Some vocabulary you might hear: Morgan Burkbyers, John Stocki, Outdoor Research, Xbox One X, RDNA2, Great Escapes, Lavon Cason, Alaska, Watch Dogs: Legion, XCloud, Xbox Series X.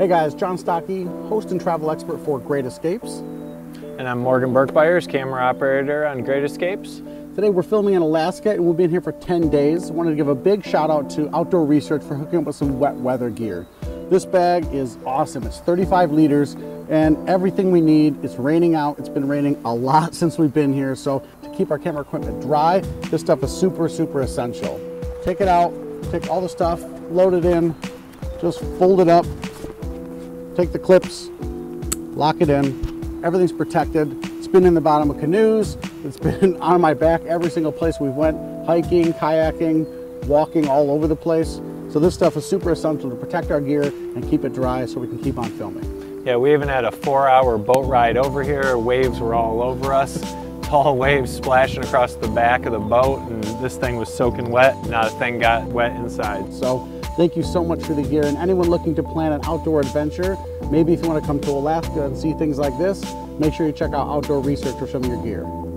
Hey guys, John Stocki, host and travel expert for Great Escapes. And I'm Morgan Burkbyers, camera operator on Great Escapes. Today we're filming in Alaska and we've been here for 10 days. I wanted to give a big shout out to Outdoor Research for hooking up with some wet weather gear. This bag is awesome. It's 35 liters and everything we need. It's raining out. It's been raining a lot since we've been here. So to keep our camera equipment dry, this stuff is super, super essential. Take it out, take all the stuff, load it in, just fold it up. Take the clips, lock it in, everything's protected. It's been in the bottom of canoes, it's been on my back every single place we've went, hiking, kayaking, walking all over the place. So this stuff is super essential to protect our gear and keep it dry so we can keep on filming. Yeah, we even had a 4-hour boat ride over here. Waves were all over us, tall waves splashing across the back of the boat, and this thing was soaking wet, not a thing got wet inside. So thank you so much for the gear, and anyone looking to plan an outdoor adventure, maybe if you want to come to Alaska and see things like this, make sure you check out Outdoor Research for some of your gear.